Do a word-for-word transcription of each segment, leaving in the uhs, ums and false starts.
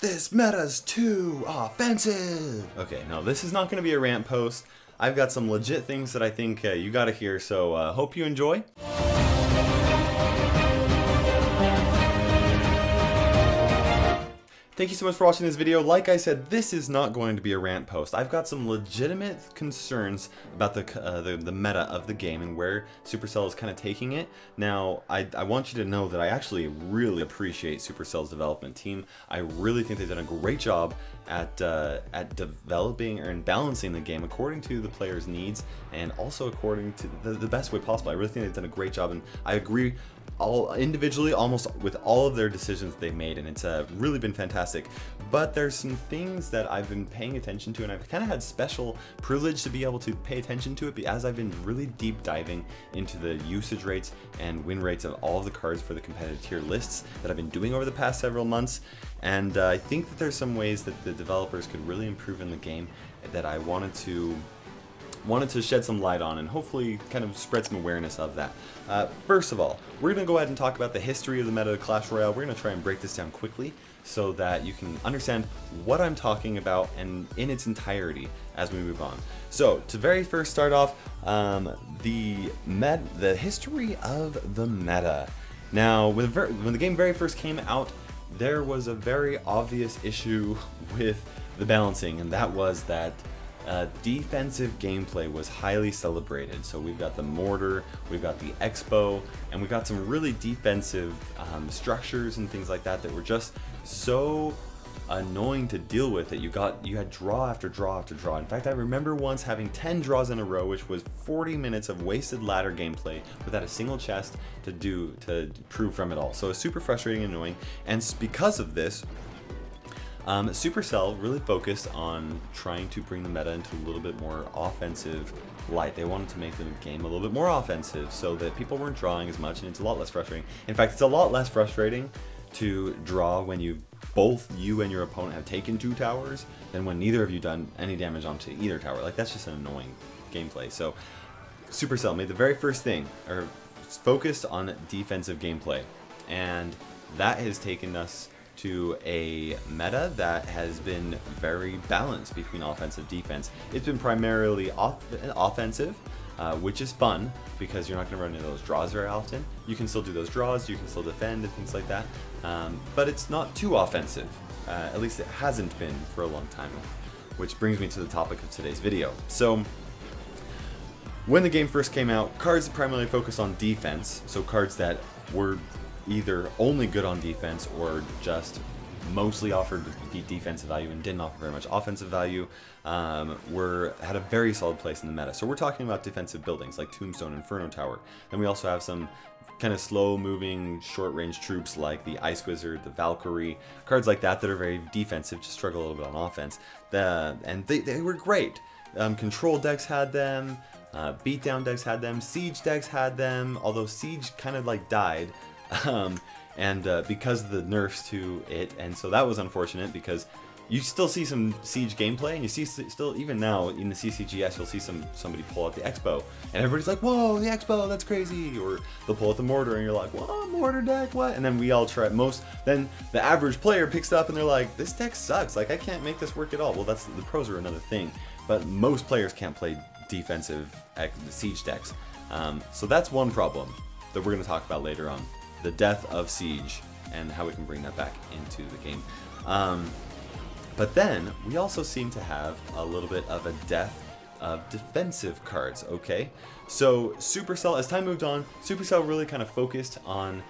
This meta's too offensive. Okay, now this is not going to be a rant post. I've got some legit things that I think uh, you got to hear, so uh, hope you enjoy. Thank you so much for watching this video. Like I said, this is not going to be a rant post. I've got some legitimate concerns about the uh, the, the meta of the game and where Supercell is kind of taking it. Now, I, I want you to know that I actually really appreciate Supercell's development team. I really think they've done a great job at uh, at developing and balancing the game according to the player's needs and also according to the, the best way possible. I really think they've done a great job, and I agree all individually almost with all of their decisions they made, and it's uh, really been fantastic. But there's some things that I've been paying attention to, and I've kind of had special privilege to be able to pay attention to it as I've been really deep diving into the usage rates and win rates of all of the cards for the competitive tier lists that I've been doing over the past several months. And uh, I think that there's some ways that the developers could really improve in the game that I wanted to wanted to shed some light on and hopefully kind of spread some awareness of that. Uh, first of all, we're going to go ahead and talk about the history of the meta of Clash Royale. We're going to try and break this down quickly so that you can understand what I'm talking about and in its entirety as we move on. So to very first start off, um, the, met the history of the meta. Now, when the, when the game very first came out, there was a very obvious issue with the balancing, and that was that Uh, defensive gameplay was highly celebrated. So we've got the mortar, we've got the expo, and we've got some really defensive um, structures and things like that that were just so annoying to deal with that you got you had draw after draw after draw. In fact, I remember once having ten draws in a row, which was forty minutes of wasted ladder gameplay without a single chest to do to prove from it all. So it's super frustrating and annoying, and because of this, Um, Supercell really focused on trying to bring the meta into a little bit more offensive light. They wanted to make the game a little bit more offensive so that people weren't drawing as much, and it's a lot less frustrating. In fact, it's a lot less frustrating to draw when you both you and your opponent have taken two towers than when neither of you done any damage onto either tower. Like, that's just an annoying gameplay. So Supercell made the very first thing, or focused on defensive gameplay, and that has taken us to a meta that has been very balanced between offensive and defense. It's been primarily off offensive, uh, which is fun because you're not gonna run into those draws very often. You can still do those draws, you can still defend and things like that, um, but it's not too offensive. Uh, at least it hasn't been for a long time, which brings me to the topic of today's video. So, when the game first came out, cards primarily focused on defense, so cards that were either only good on defense or just mostly offered the defensive value and didn't offer very much offensive value, um, were had a very solid place in the meta. So we're talking about defensive buildings like Tombstone, Inferno Tower. Then we also have some kind of slow-moving, short-range troops like the Ice Wizard, the Valkyrie, cards like that that are very defensive, just struggle a little bit on offense. The, and they, they were great. Um, control decks had them, uh, Beatdown decks had them, Siege decks had them, although Siege kind of like died. Um, and uh, because of the nerfs to it, and so that was unfortunate because you still see some Siege gameplay, and you see still, even now, in the C C G S, you'll see some somebody pull out the Expo, and everybody's like, whoa, the Expo, that's crazy, or they'll pull out the Mortar, and you're like, whoa, Mortar deck, what? And then we all try, most, then the average player picks up, and they're like, this deck sucks, like, I can't make this work at all. Well, that's, the pros are another thing, but most players can't play defensive Siege decks, um, so that's one problem that we're going to talk about later on. The death of Siege and how we can bring that back into the game. Um, but then we also seem to have a little bit of a death of defensive cards, okay? So Supercell, as time moved on, Supercell really kind of focused on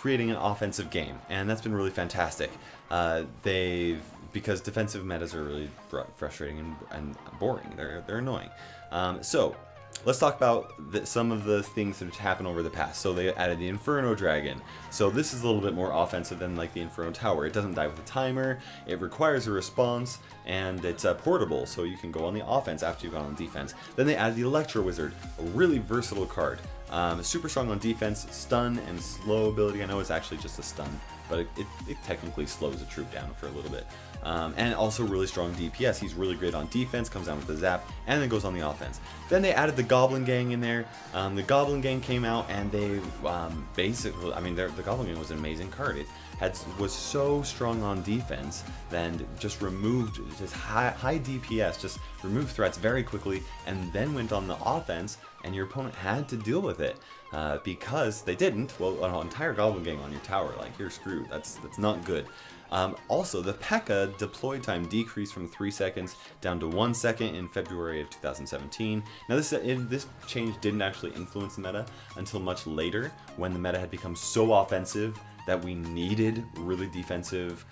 creating an offensive game, and that's been really fantastic. Uh, they've, because defensive metas are really frustrating and, and boring, they're, they're annoying. Um, so, let's talk about the, some of the things that have happened over the past. So they added the Inferno Dragon. So this is a little bit more offensive than like the Inferno Tower. It doesn't die with a timer, it requires a response, and it's uh, portable, so you can go on the offense after you've gone on defense. Then they added the Electro Wizard, a really versatile card. Um, super strong on defense, stun and slow ability. I know it's actually just a stun but it, it, it technically slows the troop down for a little bit. Um, and also really strong D P S. He's really great on defense, comes down with the zap, and then goes on the offense. Then they added the Goblin Gang in there. Um, the Goblin Gang came out, and they um, basically, I mean, the Goblin Gang was an amazing card. It had, was so strong on defense, then just removed, just high, high D P S, just removed threats very quickly, and then went on the offense, and your opponent had to deal with it. Uh, because they didn't, well, an entire Goblin Gang on your tower, like, you're screwed. That's, that's not good. Um, also, the P E K K A deploy time decreased from three seconds down to one second in February of two thousand seventeen. Now, this this change didn't actually influence the meta until much later, when the meta had become so offensive that we needed really defensive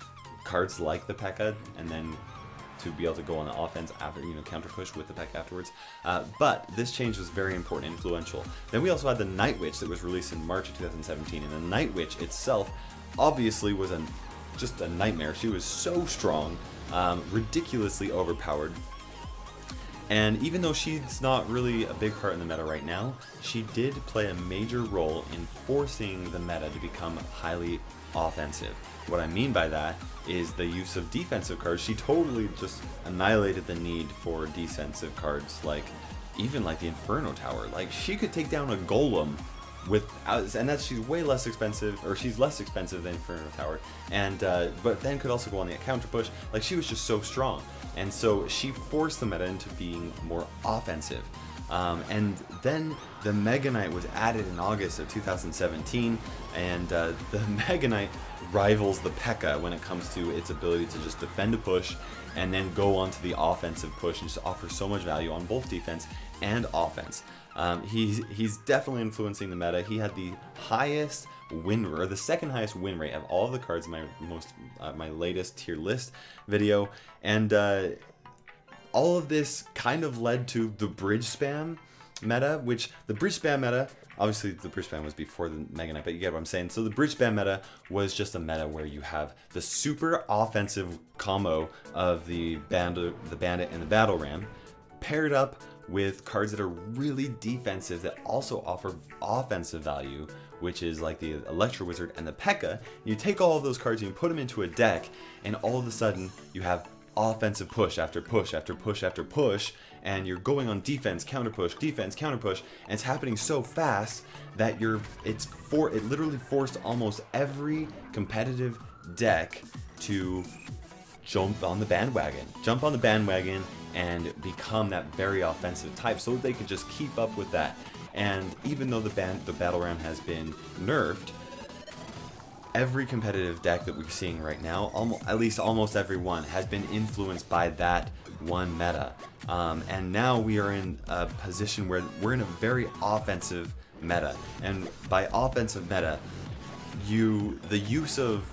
cards like the P E K K A, and then to be able to go on the offense after, you know, counter push with the P E K K A afterwards. Uh, but this change was very important and influential. Then we also had the Night Witch that was released in March of two thousand seventeen, and the Night Witch itself obviously was an just a nightmare. She was so strong, um, ridiculously overpowered. And even though she's not really a big part in the meta right now, she did play a major role in forcing the meta to become highly offensive. What I mean by that is the use of defensive cards. She totally just annihilated the need for defensive cards, like even like the Inferno Tower. Like, she could take down a Golem without, and that's, she's way less expensive, or she's less expensive than Inferno Tower, and uh, but then could also go on the counter push. Like, she was just so strong, and so she forced the meta into being more offensive. Um, and then the Mega Knight was added in August of two thousand seventeen, and uh, the Mega Knight rivals the P E K K A when it comes to its ability to just defend a push and then go on to the offensive push, and just offers so much value on both defense and offense. Um, he's, he's definitely influencing the meta. He had the highest win rate, or the second highest win rate of all of the cards in my, most, uh, my latest tier list video, and uh, all of this kind of led to the bridge spam meta, which the bridge spam meta, obviously the bridge spam was before the Mega Knight, but you get what I'm saying. So the bridge spam meta was just a meta where you have the super offensive combo of the bandit, the bandit and the battle ram paired up with cards that are really defensive that also offer offensive value, which is like the Electro Wizard and the P E K K A. You take all of those cards and you put them into a deck, and all of a sudden you have offensive push after push after push after push, and you're going on defense, counter push, defense, counter push, and it's happening so fast that you're it's for it literally forced almost every competitive deck to jump on the bandwagon, jump on the bandwagon and become that very offensive type, so they could just keep up with that. And even though the band the battle ram has been nerfed, every competitive deck that we're seeing right now, almost, at least almost everyone, has been influenced by that one meta. Um, and now we are in a position where we're in a very offensive meta. And by offensive meta, you the use of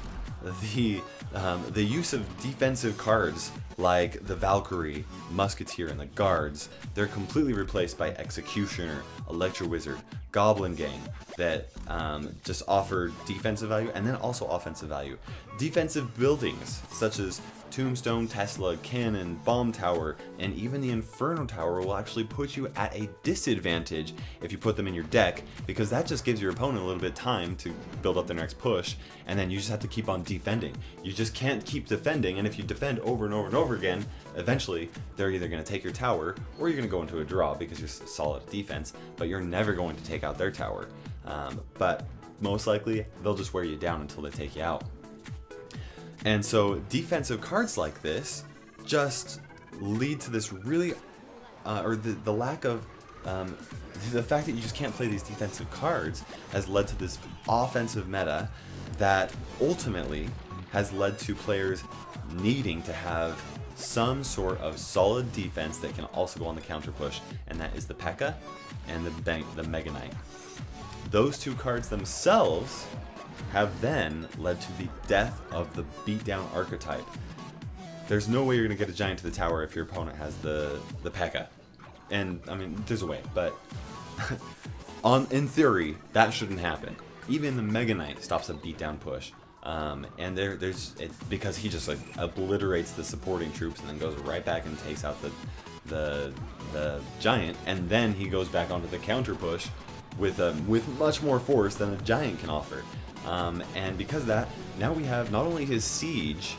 the um, the use of defensive cards like the Valkyrie, Musketeer, and the Guards, they're completely replaced by Executioner, Electro Wizard, Goblin Gang, that um, just offer defensive value and then also offensive value. Defensive buildings such as Tombstone, Tesla, Cannon, Bomb Tower, and even the Inferno Tower will actually put you at a disadvantage if you put them in your deck, because that just gives your opponent a little bit of time to build up their next push, and then you just have to keep on defending. You just can't keep defending, and if you defend over and over and over again, eventually they're either going to take your tower or you're going to go into a draw because you're solid at defense, but you're never going to take out their tower. Um, but most likely they'll just wear you down until they take you out. And so defensive cards like this just lead to this really, uh, or the, the lack of, um, the fact that you just can't play these defensive cards has led to this offensive meta that ultimately has led to players needing to have some sort of solid defense that can also go on the counter push, and that is the P E K K A and the, Bank, the Mega Knight. Those two cards themselves have then led to the death of the Beatdown archetype. There's no way you're going to get a giant to the tower if your opponent has the, the P E K K A. And, I mean, there's a way, but on in theory, that shouldn't happen. Even the Mega Knight stops a Beatdown push. Um, and there, there's it, because he just like obliterates the supporting troops and then goes right back and takes out the, the, the giant, and then he goes back onto the counter push with um, with much more force than a giant can offer. Um, and because of that, now we have not only his Siege,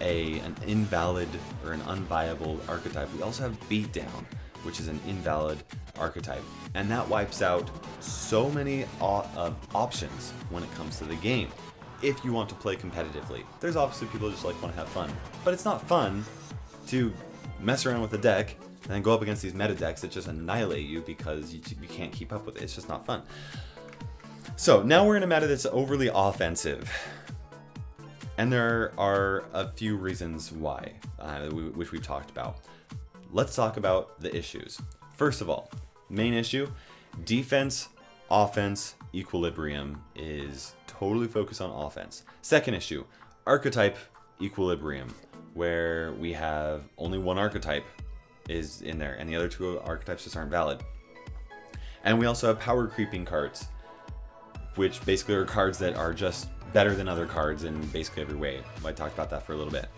a an invalid or an unviable archetype, we also have Beatdown, which is an invalid archetype. And that wipes out so many op uh, options when it comes to the game. If you want to play competitively, there's obviously people who just like want to have fun, but it's not fun to mess around with a deck and then go up against these meta decks that just annihilate you because you, you can't keep up with it. It's just not fun. So now we're in a meta that's overly offensive, and there are a few reasons why, uh, we, which we've talked about. Let's talk about the issues. First of all, main issue, defense, offense, equilibrium is totally focused on offense. Second issue, archetype equilibrium, where we have only one archetype is in there and the other two archetypes just aren't valid. And we also have power creeping cards, which basically are cards that are just better than other cards in basically every way. I talked about that for a little bit.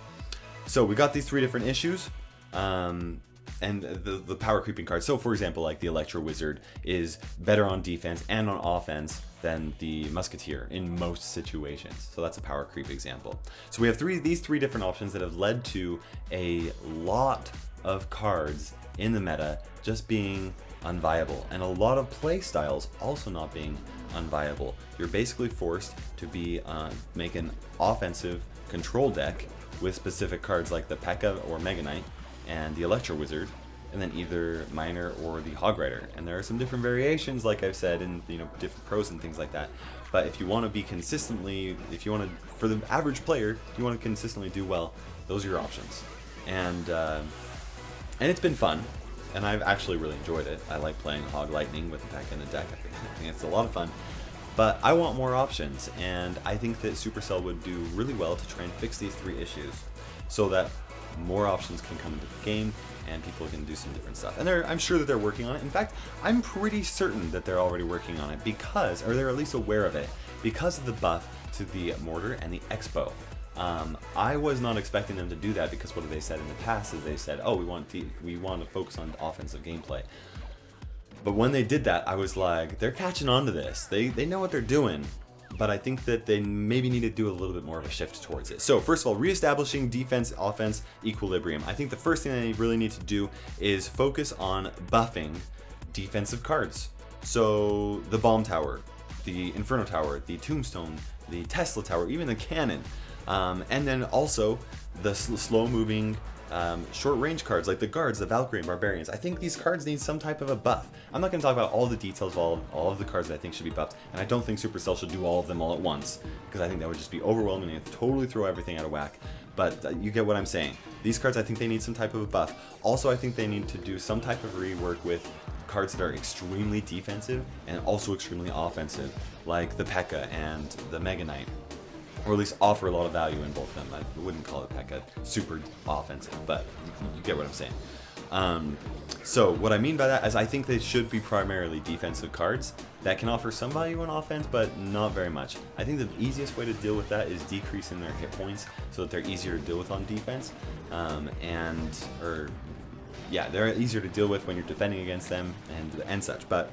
So we got these three different issues, um, and the, the power creeping cards. So for example, like the Electro Wizard is better on defense and on offense than the Musketeer in most situations. So that's a power creep example. So we have three these three different options that have led to a lot of cards in the meta just being unviable, and a lot of play styles also not being unviable. You're basically forced to be uh, make an offensive control deck with specific cards like the P E K K A or Mega Knight and the Electro Wizard, and then either Miner or the Hog Rider. And there are some different variations, like I've said, and you know, different pros and things like that. But if you want to be consistently, if you want to, for the average player, if you want to consistently do well, those are your options. And uh, and it's been fun, and I've actually really enjoyed it. I like playing Hog Lightning with the P E K K A in the deck. I think, I think it's a lot of fun. But I want more options, and I think that Supercell would do really well to try and fix these three issues so that more options can come into the game and people can do some different stuff. And they're, I'm sure that they're working on it. In fact, I'm pretty certain that they're already working on it because, or they're at least aware of it, because of the buff to the Mortar and the Expo. Um, I was not expecting them to do that because what they said in the past is they said, oh, we want to, we want to focus on offensive gameplay. But when they did that, I was like, they're catching on to this. They, they know what they're doing. But I think that they maybe need to do a little bit more of a shift towards it. So first of all, reestablishing defense, offense, equilibrium. I think the first thing they really need to do is focus on buffing defensive cards. So the Bomb Tower, the Inferno Tower, the Tombstone, the Tesla Tower, even the Cannon. Um, and then also the sl slow moving um, short range cards like the Guards, the Valkyrie, and Barbarians. I think these cards need some type of a buff. I'm not going to talk about all the details of all, of all of the cards that I think should be buffed, and I don't think Supercell should do all of them all at once, because I think that would just be overwhelming and totally throw everything out of whack. But uh, you get what I'm saying. These cards, I think they need some type of a buff. Also, I think they need to do some type of rework with cards that are extremely defensive and also extremely offensive, like the P E K K A and the Mega Knight. Or at least offer a lot of value in both of them. I wouldn't call it P E K K A super offensive, but you get what I'm saying. Um, so what I mean by that is I think they should be primarily defensive cards that can offer some value on offense, but not very much. I think the easiest way to deal with that is decreasing their hit points so that they're easier to deal with on defense. Um, and, or, yeah, they're easier to deal with when you're defending against them and, and such. But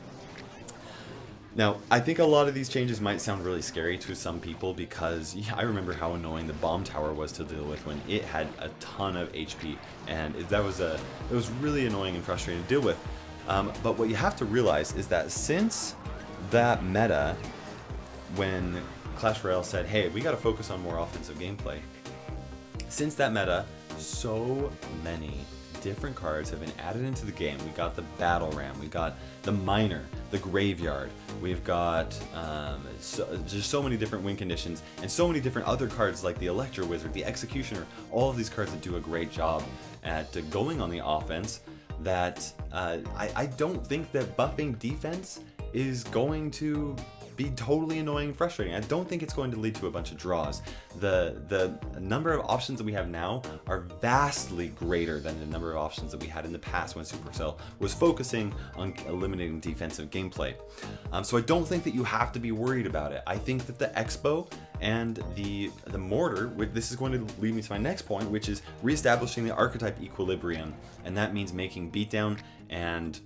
now, I think a lot of these changes might sound really scary to some people because yeah, I remember how annoying the Bomb Tower was to deal with when it had a ton of H P, and that was a it was really annoying and frustrating to deal with. Um, but what you have to realize is that since that meta, when Clash Royale said, "Hey, we got to focus on more offensive gameplay," since that meta, so many different cards have been added into the game. We got the Battle Ram, we got the Miner, the Graveyard, we've got um, so, just so many different win conditions, and so many different other cards like the Electro Wizard, the Executioner, all of these cards that do a great job at uh, going on the offense, that uh, I, I don't think that buffing defense is going to be totally annoying and frustrating. I don't think it's going to lead to a bunch of draws. The the number of options that we have now are vastly greater than the number of options that we had in the past when Supercell was focusing on eliminating defensive gameplay. Um, so I don't think that you have to be worried about it. I think that the Expo and the the Mortar, which this is going to lead me to my next point, which is reestablishing the archetype equilibrium, and that means making Beatdown and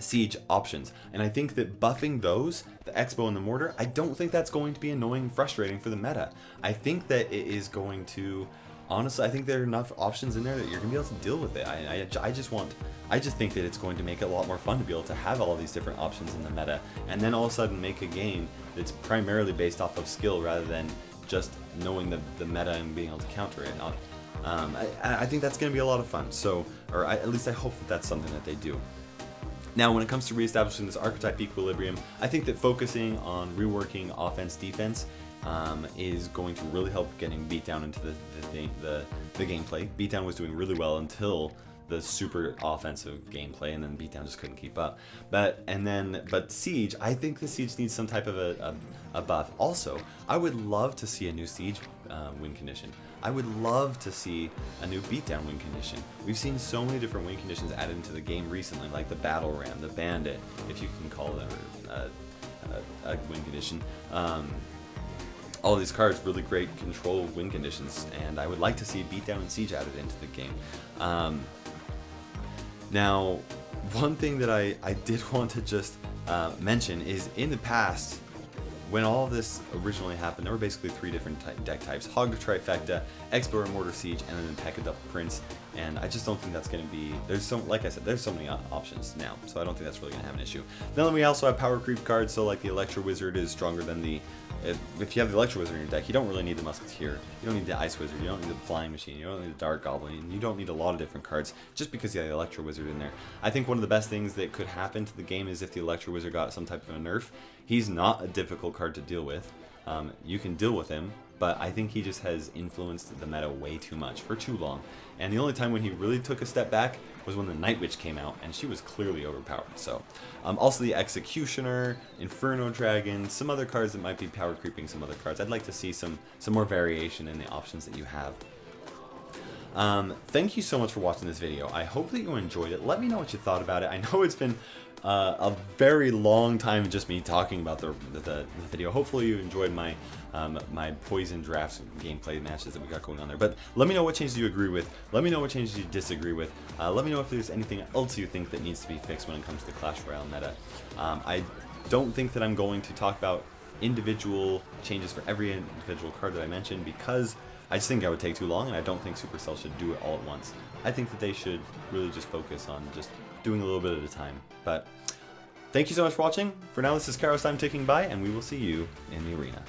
Siege options, and I think that buffing those, the Expo and the Mortar, I don't think that's going to be annoying and frustrating for the meta. I think that it is going to, honestly, I think there are enough options in there that you're gonna be able to deal with it. I, I, I just want, I just think that it's going to make it a lot more fun to be able to have all these different options in the meta, and then all of a sudden make a game that's primarily based off of skill rather than just knowing the, the meta and being able to counter it. Not, um, I, I think that's gonna be a lot of fun. So, or I, at least I hope that that's something that they do. Now, when it comes to reestablishing this archetype equilibrium, I think that focusing on reworking offense-defense um, is going to really help getting Beatdown into the the, the the gameplay. Beatdown was doing really well until the super offensive gameplay, and then Beatdown just couldn't keep up. But and then, but Siege, I think the Siege needs some type of a, a, a buff. Also, I would love to see a new Siege uh, win condition. I would love to see a new Beatdown win condition. We've seen so many different win conditions added into the game recently, like the Battle Ram, the Bandit, if you can call them a, a, a win condition. Um, all these cards, really great control win conditions, and I would like to see Beatdown and Siege added into the game. Um, now, one thing that I, I did want to just uh, mention is in the past, when all of this originally happened, there were basically three different ty deck types: Hog Trifecta, Expo and Mortar Siege, and then P E K K A Double Prince. And I just don't think that's going to be, there's so, like I said, there's so many options now, so I don't think that's really going to have an issue. Then we also have power creep cards, so like the Electro Wizard is stronger than the, if, if you have the Electro Wizard in your deck, you don't really need the Musketeer, you don't need the Ice Wizard, you don't need the Flying Machine, you don't need the Dark Goblin, you don't need a lot of different cards just because you have the Electro Wizard in there. I think one of the best things that could happen to the game is if the Electro Wizard got some type of a nerf. He's not a difficult card to deal with. Um, you can deal with him, but I think he just has influenced the meta way too much for too long. And the only time when he really took a step back was when the Night Witch came out, and she was clearly overpowered. So, um, also the Executioner, Inferno Dragon, some other cards that might be power creeping some other cards. I'd like to see some, some more variation in the options that you have. Um, thank you so much for watching this video. I hope that you enjoyed it. Let me know what you thought about it. I know it's been Uh, a very long time just me talking about the, the, the video. Hopefully you enjoyed my um, my poison drafts gameplay matches that we got going on there. But let me know what changes you agree with. Let me know what changes you disagree with. Uh, let me know if there's anything else you think that needs to be fixed when it comes to Clash Royale meta. Um, I don't think that I'm going to talk about individual changes for every individual card that I mentioned, because I just think I would take too long, and I don't think Supercell should do it all at once. I think that they should really just focus on just doing a little bit at a time. But thank you so much for watching. For now, this is KairosTime ticking by, and we will see you in the arena.